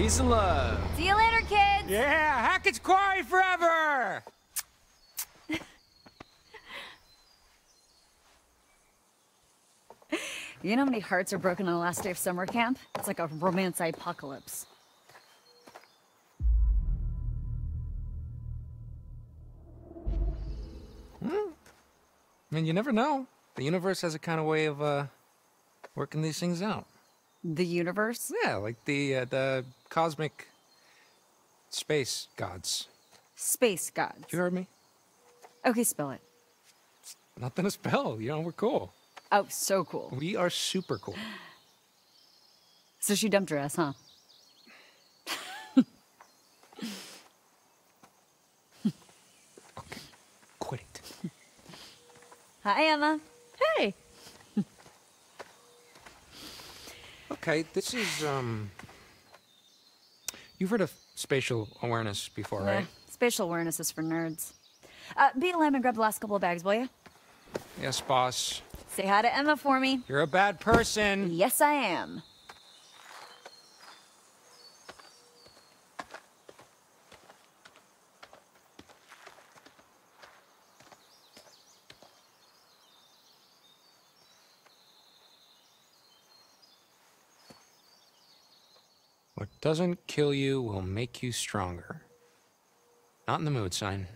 Peace and love. See you later, kids. Yeah, Hackett's Quarry forever. You know how many hearts are broken on the last day of summer camp? It's like a romance apocalypse. And you never know. The universe has a kind of way of working these things out. The universe? Yeah, like the cosmic space gods. Space gods. You heard me? Okay, spell it. It's nothing to spell. You know, we're cool. Oh, so cool. We are super cool. So she dumped her ass, huh? Okay, quit it. Hi, Emma. Hey. Okay, this is, You've heard of spatial awareness before, right? Spatial awareness is for nerds. Beat a lamb and grab the last couple of bags, will you? Yes, boss. Say hi to Emma for me. You're a bad person. Yes, I am. What doesn't kill you will make you stronger. Not in the mood, sign.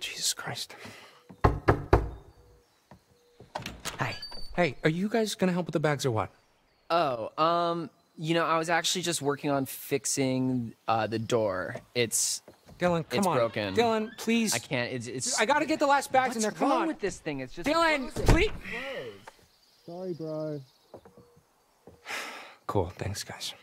Jesus Christ. Hi. Hey, are you guys gonna help with the bags or what? Oh, you know, I was actually just working on fixing the door. Dylan, come on. It's broken. Dylan, please. I can't. I gotta get the last bags in there. Come on. What's wrong with this thing? It's just. Dylan, please. Sorry, bro. Cool. Thanks, guys.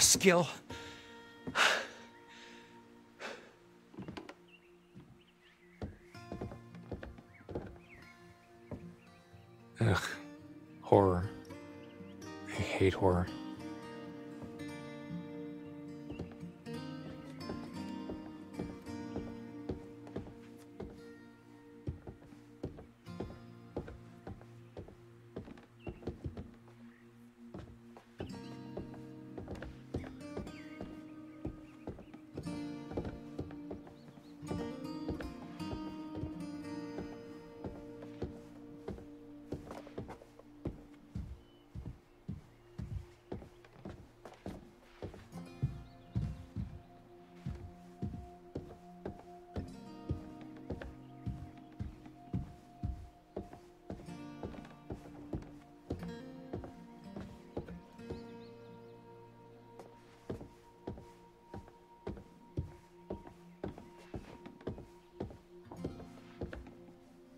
Skill. Ugh. Horror. I hate horror.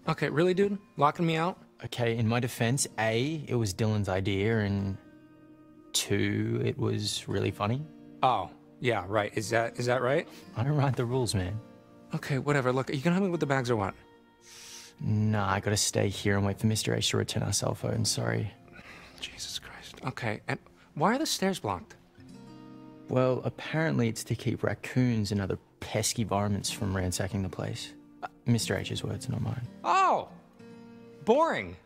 Okay, really, dude? Locking me out? Okay, in my defense, A, it was Dylan's idea, and 2, it was really funny. Oh, yeah, right. Is that right? I don't write the rules, man. Okay, whatever. Look, are you gonna help me with the bags or what? Nah, I gotta stay here and wait for Mr. H to return our cell phone, sorry. Jesus Christ. Okay, and why are the stairs blocked? Well, apparently it's to keep raccoons and other pesky varmints from ransacking the place. Mr. H's words, not mine. Oh! Boring.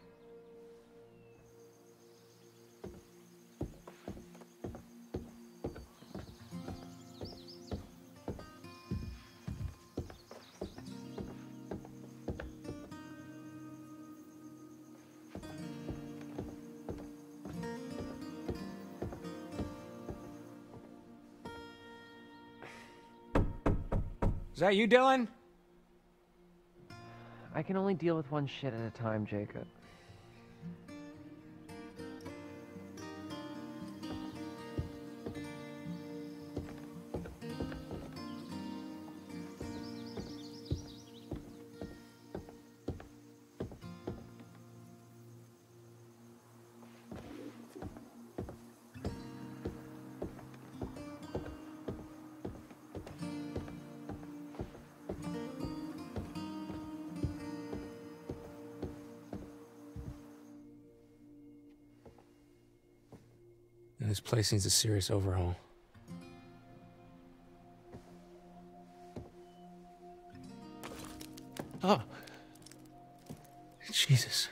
Is that you, Dylan? I can only deal with one shit at a time, Jacob. This place needs a serious overhaul. Oh. Jesus.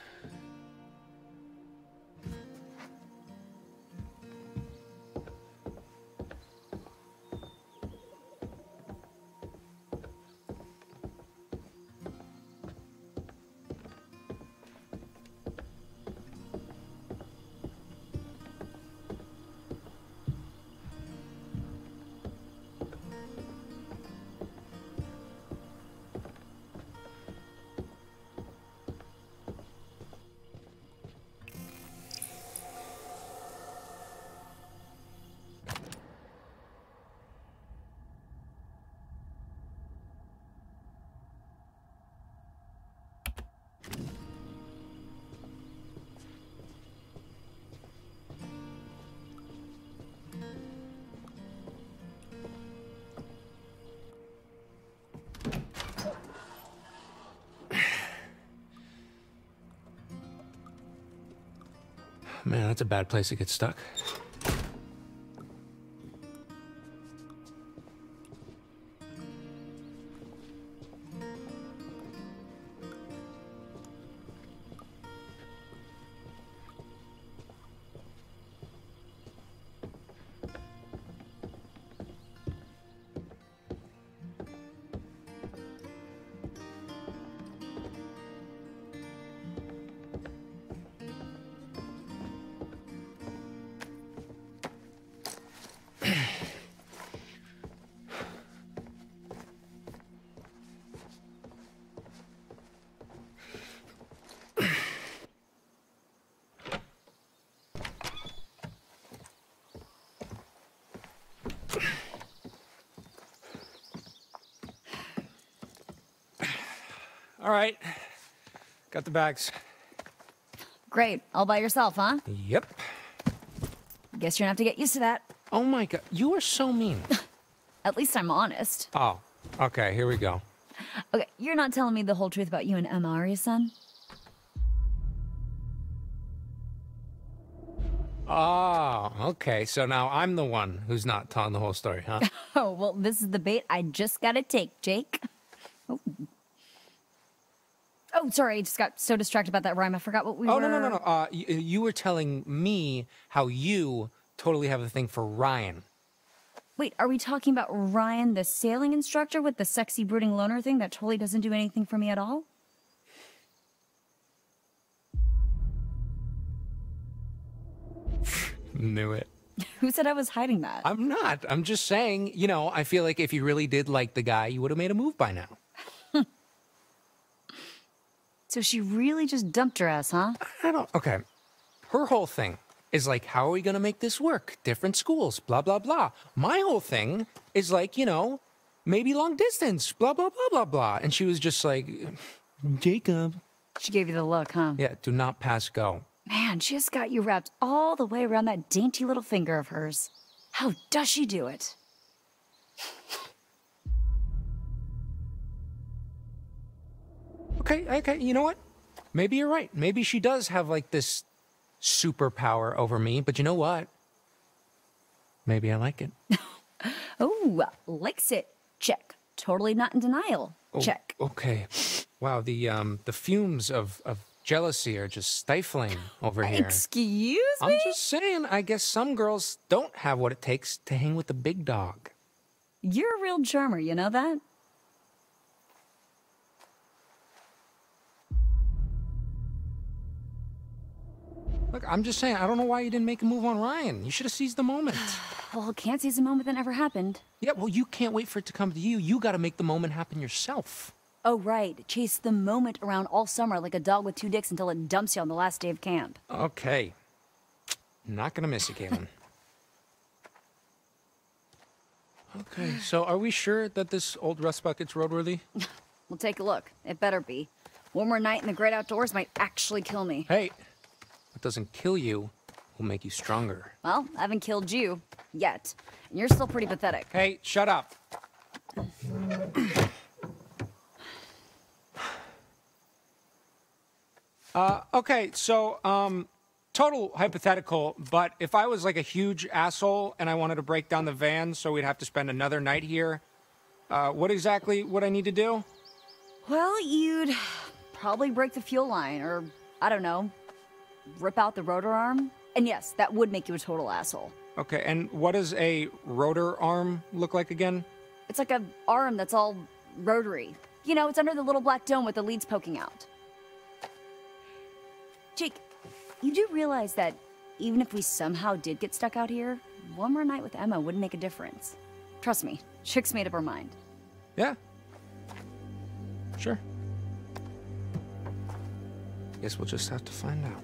Man, that's a bad place to get stuck. All right, got the bags. Great, all by yourself, huh? Yep. Guess you're gonna have to get used to that. Oh my God, you are so mean. At least I'm honest. Oh, okay, here we go. Okay, you're not telling me the whole truth about you and Emma, are you, son? Oh, okay, so now I'm the one who's not telling the whole story, huh? Oh, well, this is the bait I just gotta take, Jake. Oh. Oh, sorry, I just got so distracted about that rhyme. I forgot what we were... Oh, no. You were telling me how you totally have a thing for Ryan. Wait, are we talking about Ryan, the sailing instructor with the sexy, brooding loner thing that totally doesn't do anything for me at all? Knew it. Who said I was hiding that? I'm not. I'm just saying, you know, I feel like if you really did like the guy, you would have made a move by now. So she really just dumped her ass, huh? I don't... Okay. Her whole thing is like, how are we gonna make this work? Different schools, blah, blah, blah. My whole thing is like, you know, maybe long distance, blah, blah, blah, blah, blah. And she was just like, Jacob. She gave you the look, huh? Yeah, do not pass go. Man, she has got you wrapped all the way around that dainty little finger of hers. How does she do it? Okay, you know what? Maybe you're right. Maybe she does have, like, this superpower over me, but you know what? Maybe I like it. Oh, likes it. Check. Totally not in denial. check. Okay. Wow, the fumes of jealousy are just stifling over here. Excuse me? I'm just saying, I guess some girls don't have what it takes to hang with the big dog. You're a real charmer, you know that? Look, I'm just saying, I don't know why you didn't make a move on Ryan. You should have seized the moment. Well, can't seize a moment that never happened. Yeah, well, you can't wait for it to come to you. You gotta make the moment happen yourself. Oh, right. Chase the moment around all summer like a dog with two dicks until it dumps you on the last day of camp. Okay. Not gonna miss you, Caitlin. Okay, so are we sure that this old rust bucket's roadworthy? We'll take a look. It better be. One more night in the great outdoors might actually kill me. Hey, what doesn't kill you will make you stronger. Well, I haven't killed you yet. And you're still pretty pathetic. Hey, shut up. Okay, so, total hypothetical, but if I was like a huge asshole and I wanted to break down the van so we'd have to spend another night here, what exactly would I need to do? Well, you'd probably break the fuel line or, I don't know, rip out the rotor arm. And yes, that would make you a total asshole. Okay, and what does a rotor arm look like again? It's like an arm that's all rotary. You know, it's under the little black dome with the leads poking out. Jake, you do realize that even if we somehow did get stuck out here, one more night with Emma wouldn't make a difference. Trust me, Chick's made up her mind. Yeah. Sure. Guess we'll just have to find out.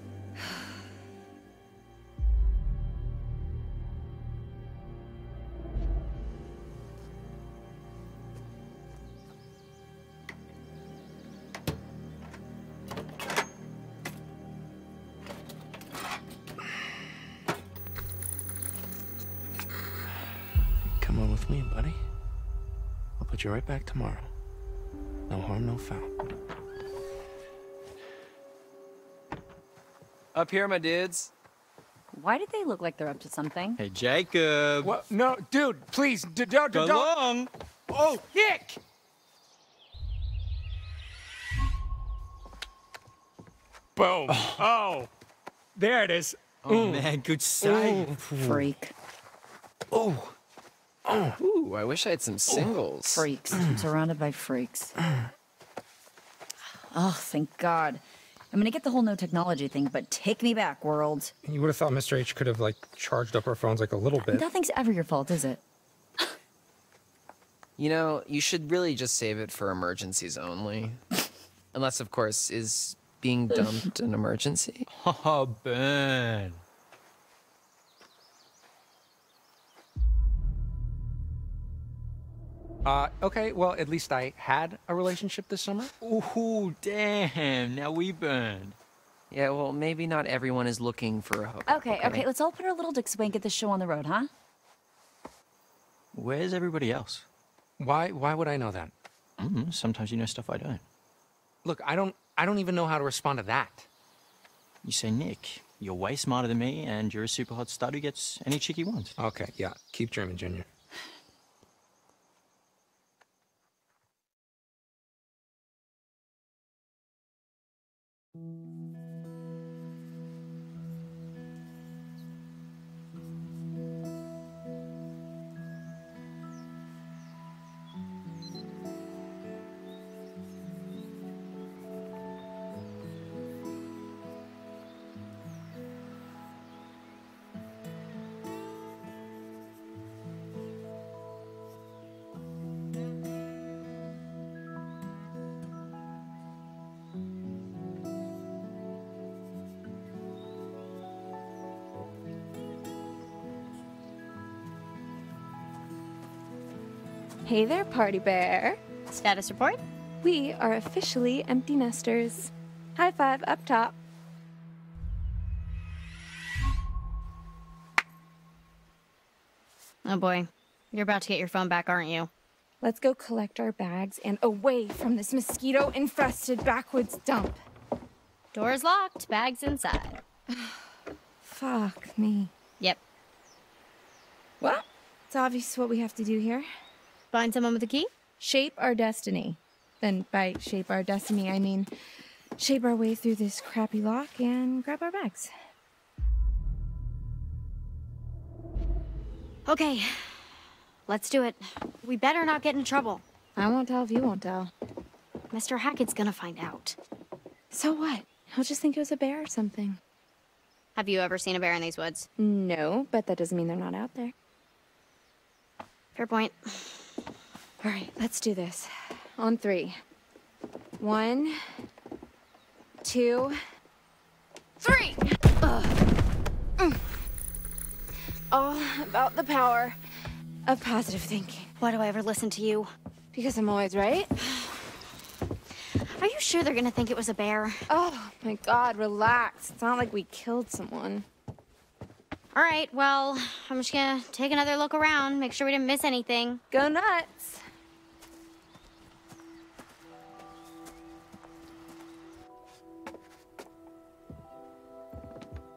You're right back tomorrow. No harm, no foul. Up here, my dudes. Why do they look like they're up to something? Hey, Jacob. What? No, dude, please. Don't. Go long. Oh, Hick. Boom. Oh. Oh. There it is. Oh, man. Good sight. Ooh. Freak. Oh. Ooh, I wish I had some singles. Freaks. I'm surrounded by freaks. Oh, thank God. I'm gonna get the whole no technology thing, but take me back, world. You would have thought Mr. H could have, like, charged up our phones, like, a little bit. Nothing's ever your fault, is it? You know, you should really just save it for emergencies only. Unless, of course, is being dumped an emergency? Oh, Ben. Okay, well, at least I had a relationship this summer. Ooh, damn, now we burned. Yeah, well, maybe not everyone is looking for a hook. Okay, let's all put our little dicks away and get this show on the road, huh? Where's everybody else? Why would I know that? Sometimes you know stuff I don't. Look, I don't even know how to respond to that. You say, Nick, you're way smarter than me, and you're a super hot stud who gets any chick he wants. Okay, yeah, keep dreaming, Junior. Hey there, Party Bear. Status report? We are officially empty nesters. High five up top. Oh boy, you're about to get your phone back, aren't you? Let's go collect our bags and away from this mosquito-infested backwoods dump. Doors locked, bags inside. Fuck me. Yep. Well, it's obvious what we have to do here. Find someone with a key? Shape our destiny. And by shape our destiny, I mean shape our way through this crappy lock and grab our bags. Okay, let's do it. We better not get in trouble. I won't tell if you won't tell. Mr. Hackett's gonna find out. So what? He'll just think it was a bear or something. Have you ever seen a bear in these woods? No, but that doesn't mean they're not out there. Fair point. All right, let's do this. On three. 1, 2, 3! All about the power of positive thinking. Why do I ever listen to you? Because I'm always right. Are you sure they're gonna think it was a bear? Oh my God, relax. It's not like we killed someone. All right, well, I'm just gonna take another look around, make sure we didn't miss anything. Go nuts.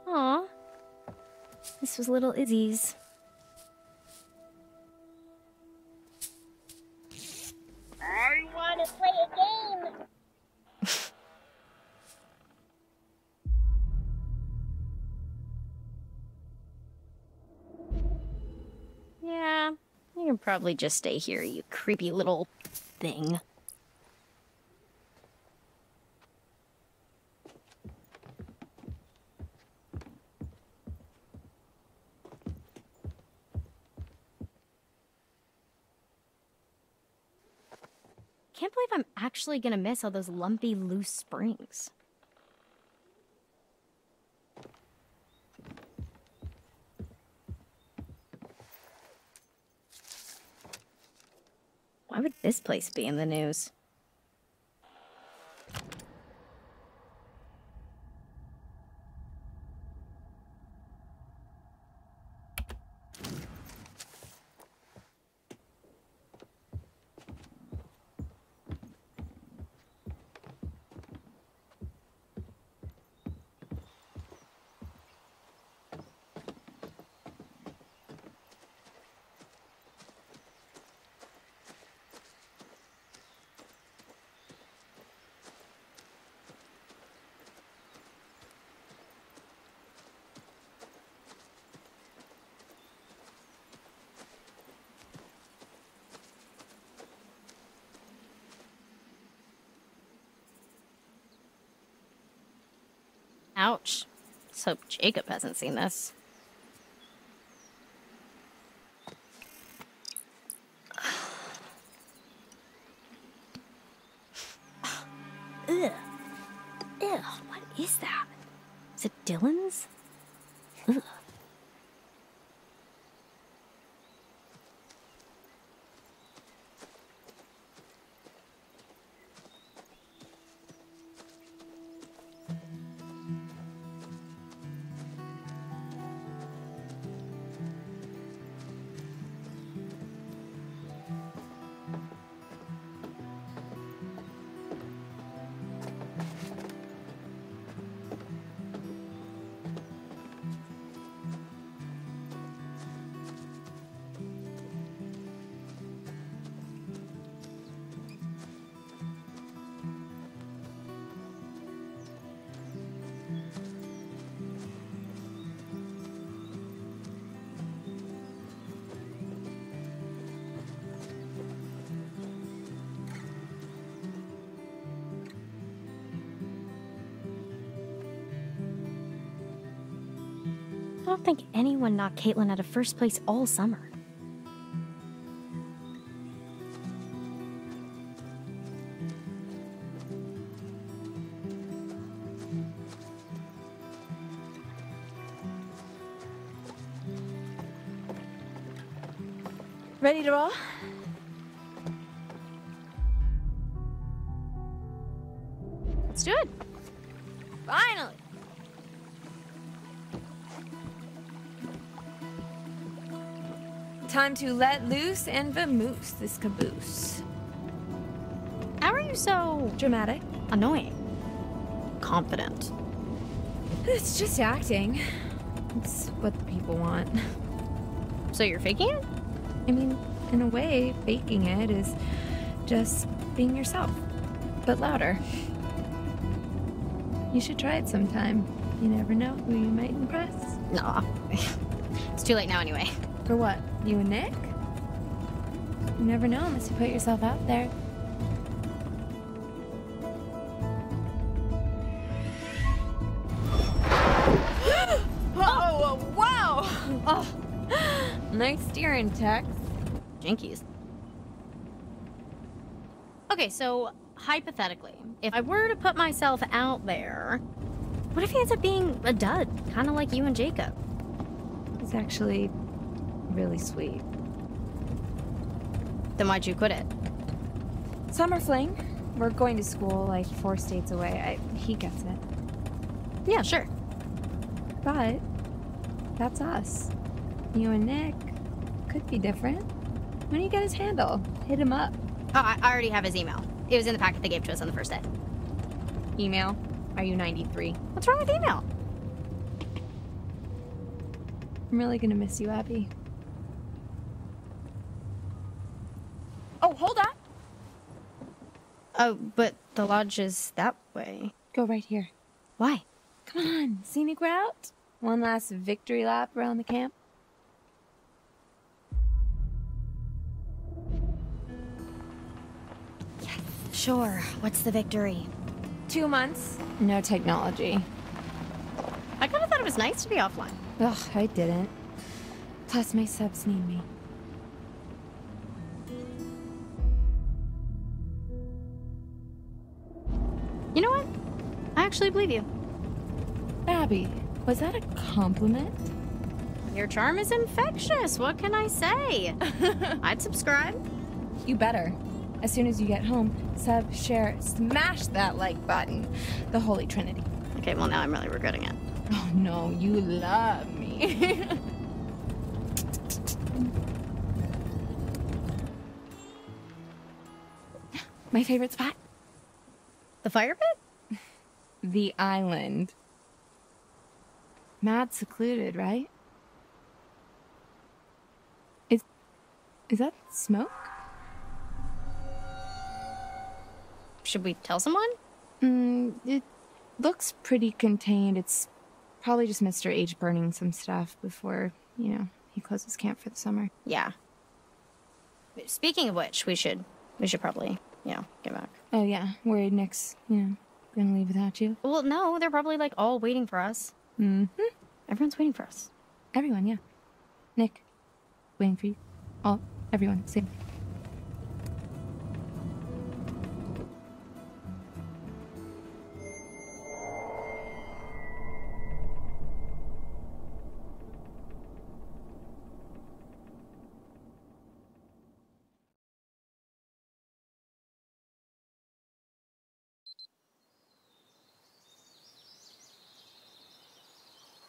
Aw, this was little Izzy's. I want to play a game. Yeah, you can probably just stay here, you creepy little thing. Can't believe I'm actually gonna miss all those lumpy, loose springs. Why would this place be in the news? Ouch. Let's hope Jacob hasn't seen this. Ugh. Ugh, what is that? Is it Dylan's? Ugh. I don't think anyone knocked Caitlin out of first place all summer. Ready to roll? Let's do it. Finally. Time to let loose and vamoose this caboose. How are you so... dramatic? Annoying. Confident. It's just acting. It's what the people want. So you're faking it? I mean, in a way, faking it is just being yourself. but louder. You should try it sometime. You never know who you might impress. Nah. It's too late now anyway. For what? You and Nick? You never know unless you put yourself out there. Oh, wow! Oh. Nice steering, Tex. Jinkies. Okay, so hypothetically, if I were to put myself out there, what if he ends up being a dud, kind of like you and Jacob? He's actually really sweet. Then why'd you quit it? Summer fling. We're going to school like 4 states away. He gets it. Yeah, sure. But that's us. You and Nick could be different. When do you get his handle? Hit him up. Oh, I already have his email. It was in the packet they gave to us on the first day. Email? Are you 93? What's wrong with email? I'm really gonna miss you, Abby. Oh, hold up! Oh, but the lodge is that way. Go right here. Why? Come on, scenic route. One last victory lap around the camp. Sure. What's the victory? 2 months. No technology. I kind of thought it was nice to be offline. Ugh, I didn't. Plus, my subs need me. You know what? I actually believe you. Abby, was that a compliment? Your charm is infectious. What can I say? I'd subscribe. You better. As soon as you get home, sub, share, smash that like button. The Holy Trinity. Okay, well now I'm really regretting it. Oh no, you love me. My favorite spot. The fire pit? The island. Mad secluded, right? Is that smoke? Should we tell someone? It looks pretty contained. It's probably just Mr. H burning some stuff before, you know, he closes camp for the summer. Yeah. Speaking of which, we should probably, you know, get back. Oh, yeah. Worried Nick's, you know, gonna leave without you? Well, no. They're probably, like, all waiting for us. Mm-hmm. Everyone's waiting for us. Everyone, yeah. Nick, waiting for you. All, everyone, same.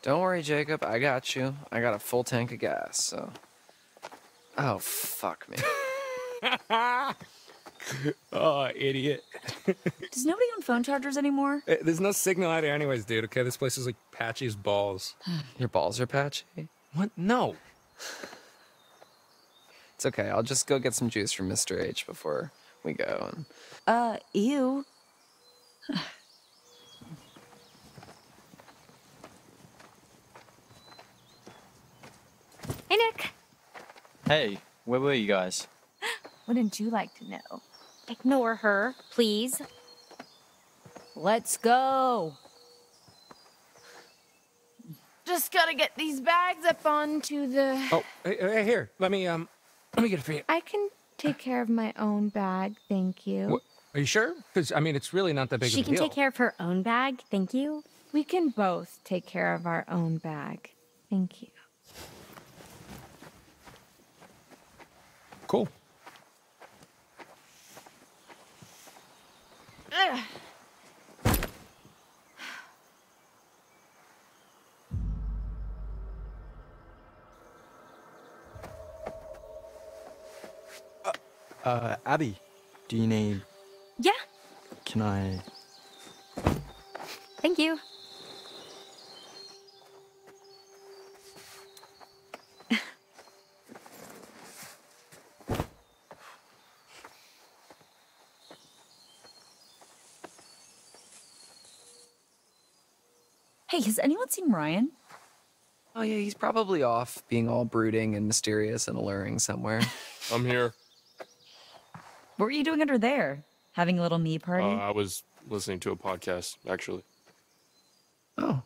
Don't worry, Jacob. I got you. I got a full tank of gas, so... Oh, fuck me. Oh, idiot. Does nobody own phone chargers anymore? There's no signal out here anyways, dude, okay? This place is like patchy as balls. Your balls are patchy? What? No. It's okay. I'll just go get some juice from Mr. H before we go. And... ew. Hey, Nick. Hey, where were you guys? Wouldn't you like to know? Ignore her, please. Let's go. Just gotta get these bags up onto the... Oh, hey, here. Let me get it for you. I can take care of my own bag, thank you. What? Are you sure? Because, I mean, it's really not that big of a deal. She can take care of her own bag, thank you. We can both take care of our own bag, thank you. Cool. Abby, do you need... Yeah. Can I... Thank you. Hey, has anyone seen Ryan? Oh, yeah, he's probably off being all brooding and mysterious and alluring somewhere. I'm here. What were you doing under there? Having a little me party? I was listening to a podcast, actually. Oh,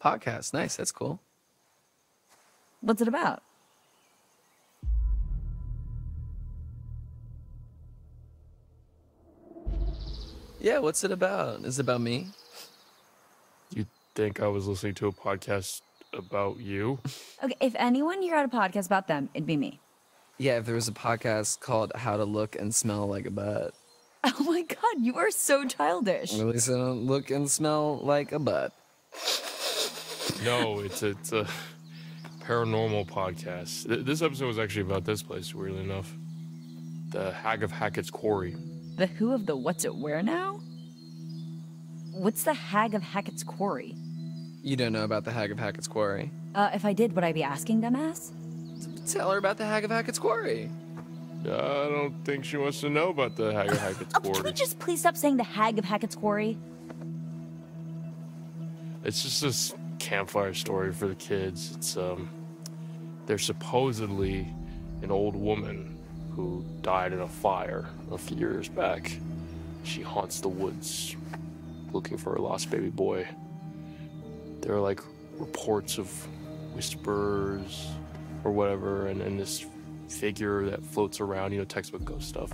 podcast. Nice. That's cool. What's it about? Yeah, what's it about? Is it about me? You'd think I was listening to a podcast about you? Okay, if anyone here had a podcast about them, it'd be me. Yeah, if there was a podcast called How to Look and Smell Like a Butt. Oh my god, you are so childish. At least I don't look and smell like a butt. No, it's a paranormal podcast. This episode was actually about this place, weirdly enough. The Hag of Hackett's Quarry. The who of the what's it where now? What's the Hag of Hackett's Quarry? You don't know about the Hag of Hackett's Quarry? If I did, would I be asking, dumbass? Tell her about the Hag of Hackett's Quarry. I don't think she wants to know about the Hag of Hackett's Quarry. Can we just please stop saying the Hag of Hackett's Quarry? It's just this campfire story for the kids. It's, they're supposedly an old woman who died in a fire a few years back. She haunts the woods looking for her lost baby boy. There are like reports of whispers or whatever, and this figure that floats around, you know, textbook ghost stuff.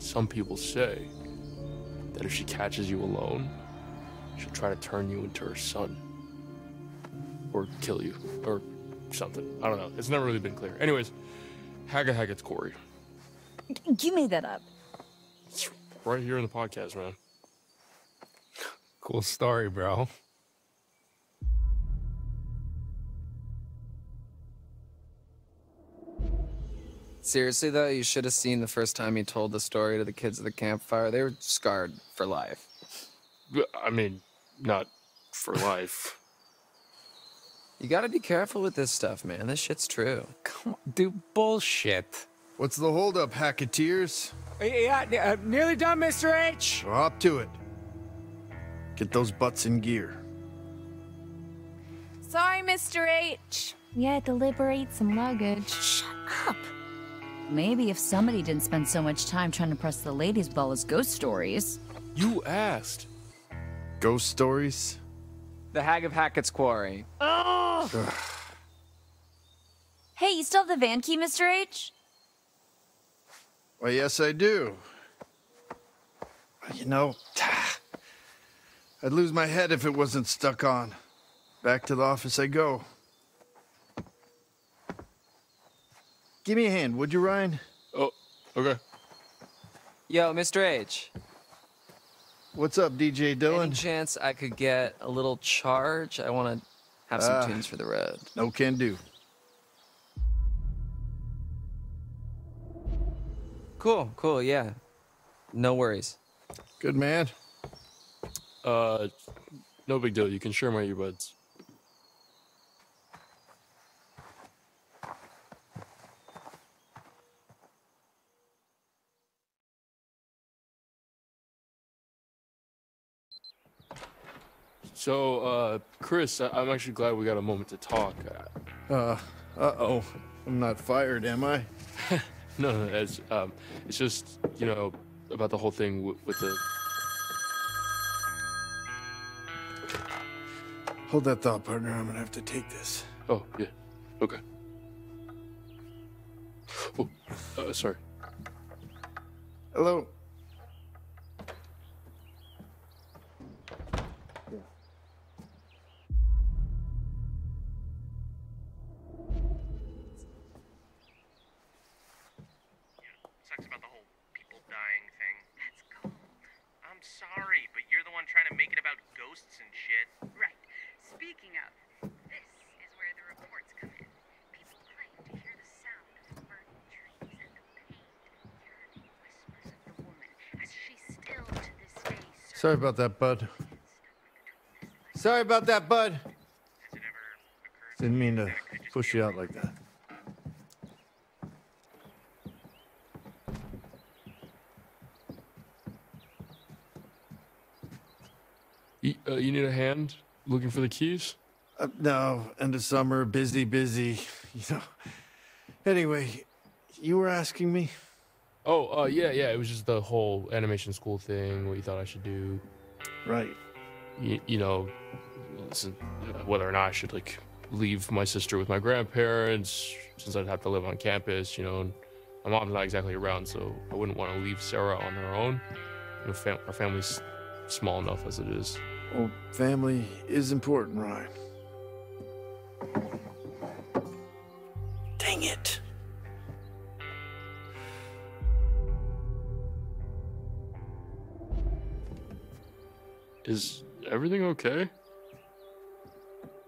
Some people say that if she catches you alone, she'll try to turn you into her son or kill you or something. I don't know. It's never really been clear. Anyways, Hag of Hackett's Quarry. You made that up. It's right here in the podcast, man. Cool story, bro. Seriously, though, you should have seen the first time he told the story to the kids at the campfire. They were scarred for life. I mean, not for life. You gotta be careful with this stuff, man. This shit's true. Come on, dude, bullshit. What's the holdup, Hacketeers? Yeah, nearly done, Mr. H. Well, up to it. Get those butts in gear. Sorry, Mr. H. We had to liberate some luggage. Shut up. Maybe if somebody didn't spend so much time trying to press the ladies with all his ghost stories. You asked. Ghost stories? The Hag of Hackett's Quarry. Oh! Ugh. Hey, you still have the van key, Mr. H? Well, yes, I do. You know, I'd lose my head if it wasn't stuck on. Back to the office I go. Give me a hand, would you, Ryan? Oh, okay. Yo, Mr. H. What's up, DJ Dillon? Any chance I could get a little charge? I want to have some tunes for the road. No can do. Cool, yeah. No worries. Good man. No big deal. You can share my earbuds. So, Chris, I'm actually glad we got a moment to talk. Uh-oh. I'm not fired, am I? No, it's just, you know, about the whole thing with the... Hold that thought, partner. I'm gonna have to take this. Oh, yeah. Okay. Oh, sorry. Hello. Trying to make it about ghosts and shit. Right. Speaking of, this is where the reports come in. People claim to hear the sound of the burning trees and the pained, yearning whispers of the woman as she still to this day. Sorry about that, bud. Didn't mean to push you out like that. You need a hand? Looking for the keys? No, end of summer, busy, you know. Anyway, you were asking me? Oh, yeah, it was just the whole animation school thing, what you thought I should do. Right. You know, listen, whether or not I should, like, leave my sister with my grandparents, since I'd have to live on campus, you know, and my mom's not exactly around, so I wouldn't want to leave Sarah on her own. You know, our family's small enough as it is. Well, family is important, Ryan. Dang it. Is everything okay?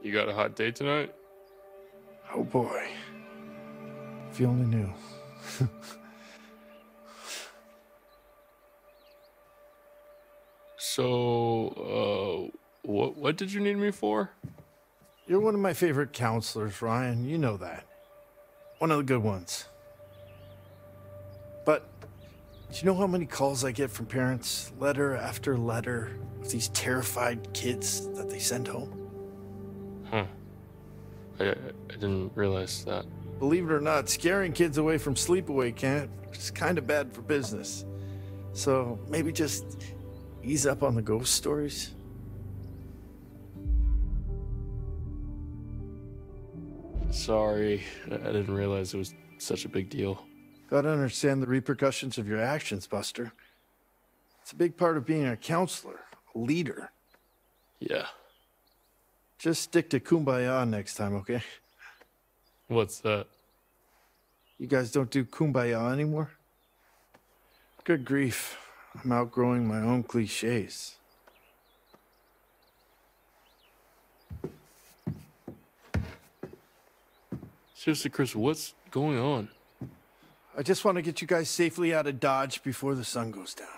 You got a hot day tonight? Oh boy. If you only knew. So, what did you need me for? You're one of my favorite counselors, Ryan. You know that. One of the good ones. But do you know how many calls I get from parents, letter after letter, of these terrified kids that they send home? Huh. I didn't realize that. Believe it or not, scaring kids away from sleepaway camp is kind of bad for business. So maybe just ease up on the ghost stories. Sorry, I didn't realize it was such a big deal. Gotta understand the repercussions of your actions, Buster. It's a big part of being a counselor, a leader. Yeah. Just stick to kumbaya next time, okay? What's that? You guys don't do kumbaya anymore? Good grief. I'm outgrowing my own cliches. Seriously, Chris, what's going on? I just want to get you guys safely out of Dodge before the sun goes down.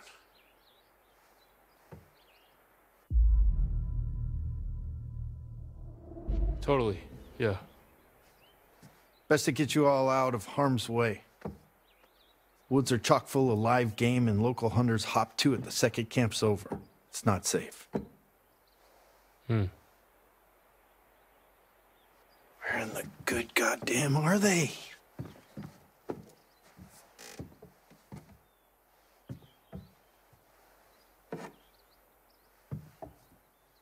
Totally, yeah. Best to get you all out of harm's way. Woods are chock full of live game, and local hunters hop to it the second camp's over. It's not safe. Where in the good goddamn are they?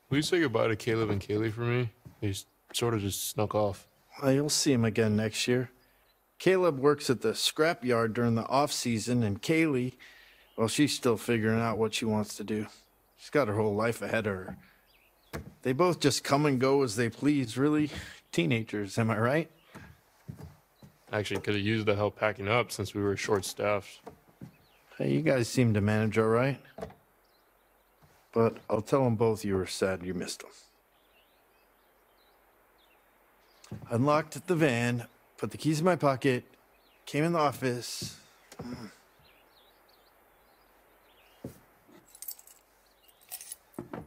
Will you say goodbye to Caleb and Kaylee for me? They sort of just snuck off. Well, you'll see him again next year. Caleb works at the scrapyard during the off-season, and Kaylee, well, she's still figuring out what she wants to do. She's got her whole life ahead of her. They both just come and go as they please, really. Teenagers, am I right? Actually, could have used the help packing up since we were short-staffed. Hey, you guys seem to manage all right. But I'll tell them both you were sad you missed them. Unlocked the van, put the keys in my pocket, came in the office.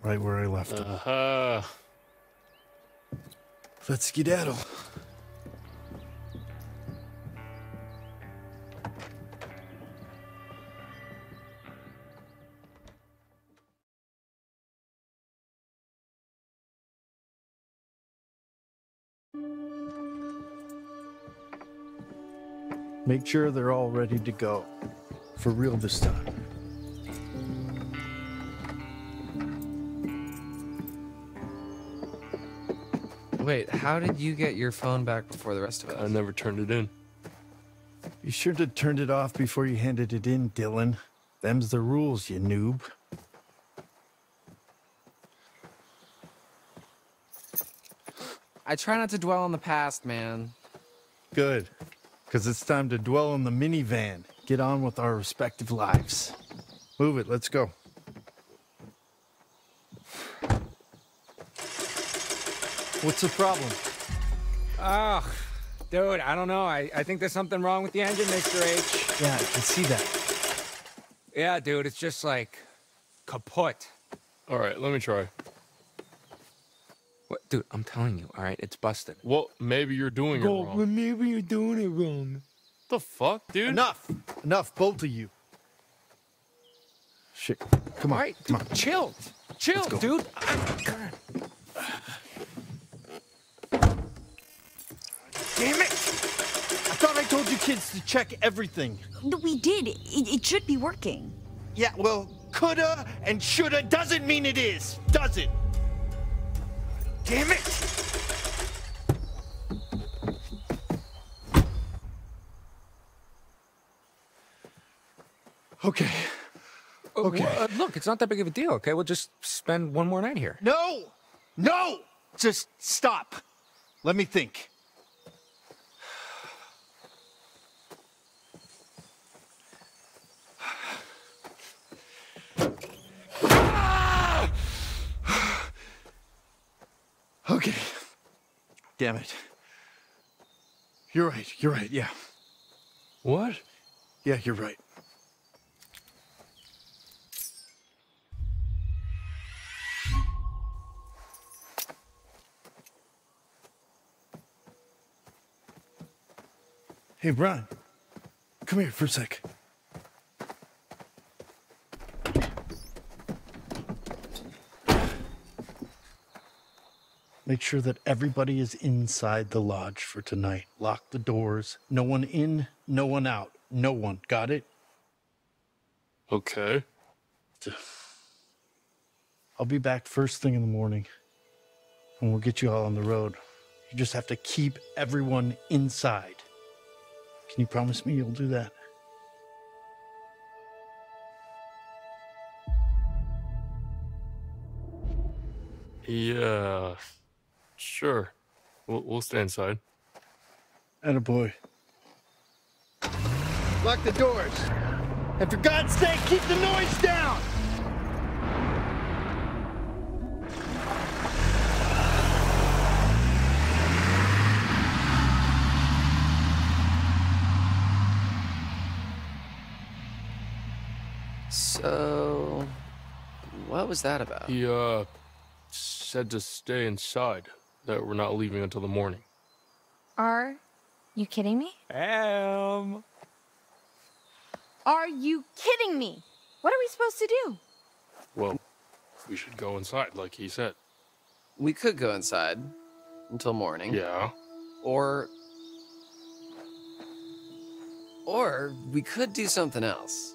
Right where I left them. Let's skedaddle. Make sure they're all ready to go. For real this time. Wait, how did you get your phone back before the rest of us? I never turned it in. You should have turned it off before you handed it in, Dylan. Them's the rules, you noob. I try not to dwell on the past, man. Good, because it's time to dwell on the minivan. Get on with our respective lives. Move it, let's go. What's the problem? Oh, dude, I don't know. I think there's something wrong with the engine mixer, H. Yeah, I can see that. Yeah, dude, it's just like kaput. All right, let me try. What, dude, I'm telling you, all right, it's busted. Well, maybe you're doing it wrong. Well, maybe you're doing it wrong. What the fuck, dude? Enough, both of you. Shit, come on, all right, come on. Chill, dude. God. Damn it! I thought I told you kids to check everything. We did. It should be working. Yeah, well, coulda and shoulda doesn't mean it is, does it? Damn it! Okay. Okay. Look, it's not that big of a deal, okay? We'll just spend one more night here. No! No! Just stop. Let me think. Okay. Damn it. You're right. You're right. Yeah. What? Yeah, you're right. Hey, Brian, come here for a sec. Make sure that everybody is inside the lodge for tonight. Lock the doors. No one in, no one out. No one. Got it? Okay. I'll be back first thing in the morning, and we'll get you all on the road. You just have to keep everyone inside. Can you promise me you'll do that? Yeah, sure. We'll stay inside. Attaboy. Lock the doors. And for God's sake, keep the noise down! So, what was that about? He, said to stay inside, that we're not leaving until the morning. Are you kidding me? Are you kidding me? What are we supposed to do? Well, we should go inside, like he said. We could go inside until morning. Yeah. Or we could do something else.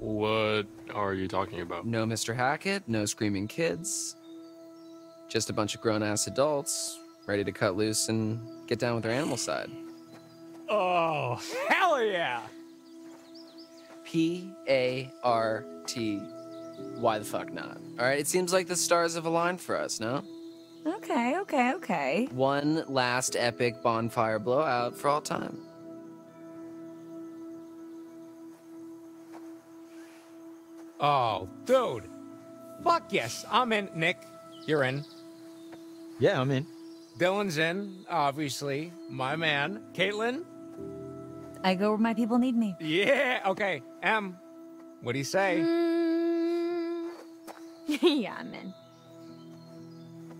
What are you talking about? No Mr. Hackett, no screaming kids. Just a bunch of grown-ass adults ready to cut loose and get down with their animal side. Oh, hell yeah! P-A-R-T. Why the fuck not? All right, it seems like the stars have aligned for us, no? Okay, okay, okay. One last epic bonfire blowout for all time. Oh, dude. Fuck yes, I'm in. Nick, you're in. Yeah, I'm in. Dylan's in, obviously. My man. Caitlin? I go where my people need me. Yeah, okay. Em, what do you say? Yeah, I'm in.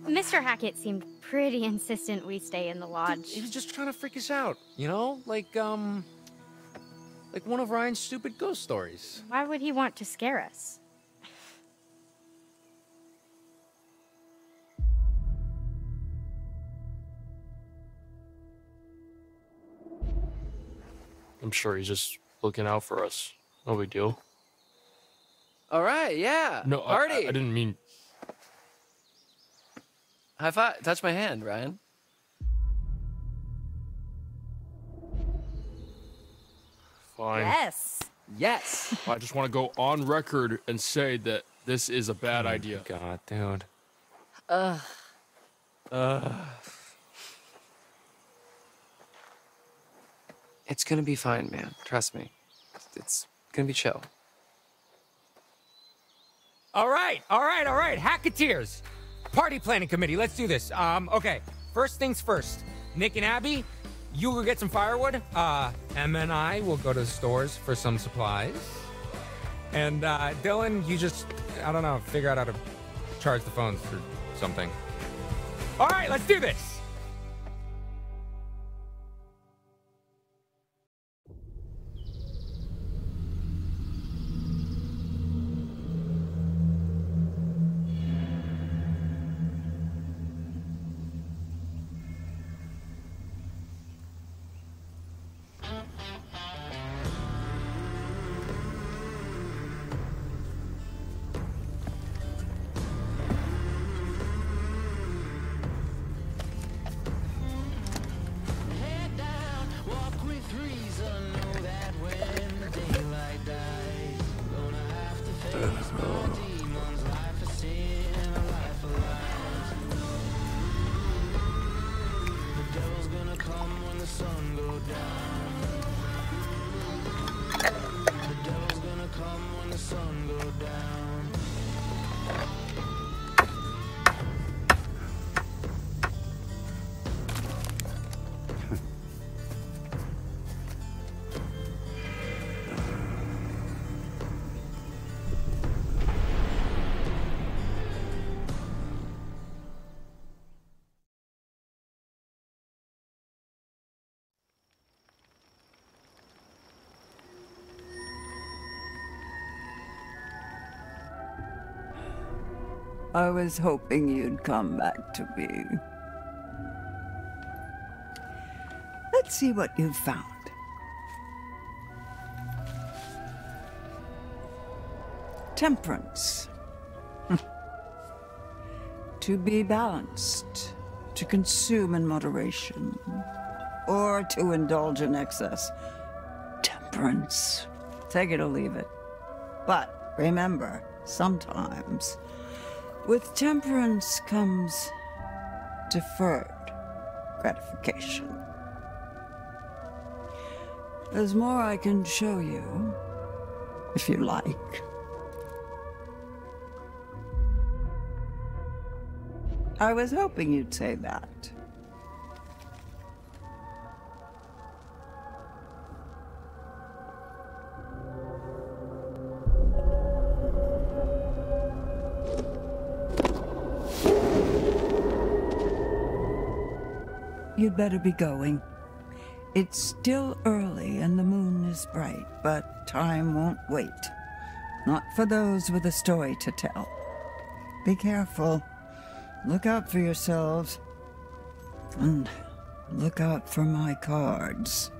Mr. Hackett seemed pretty insistent we stay in the lodge. Dude, he was just trying to freak us out, you know? Like one of Ryan's stupid ghost stories. Why would he want to scare us? I'm sure he's just looking out for us. No big deal. All right, yeah. No, Artie. I didn't mean. High five. Touch my hand, Ryan. Fine. Yes. Yes. I just want to go on record and say that this is a bad idea. God, dude. Ugh. It's gonna be fine, man. Trust me. It's gonna be chill. All right, all right, all right. Hacketeers. Party planning committee. Let's do this. Okay. First things first. Nick and Abby. You will get some firewood. Em and I will go to the stores for some supplies. And Dylan, you just, I don't know, figure out how to charge the phones for something. All right, let's do this. I was hoping you'd come back to me. Let's see what you've found. Temperance. To be balanced, to consume in moderation, or to indulge in excess. Temperance. Take it or leave it. But remember, sometimes with temperance comes deferred gratification. There's more I can show you, if you like. I was hoping you'd say that. You'd better be going. It's still early and the moon is bright, but time won't wait. Not for those with a story to tell. Be careful. Look out for yourselves. And look out for my cards.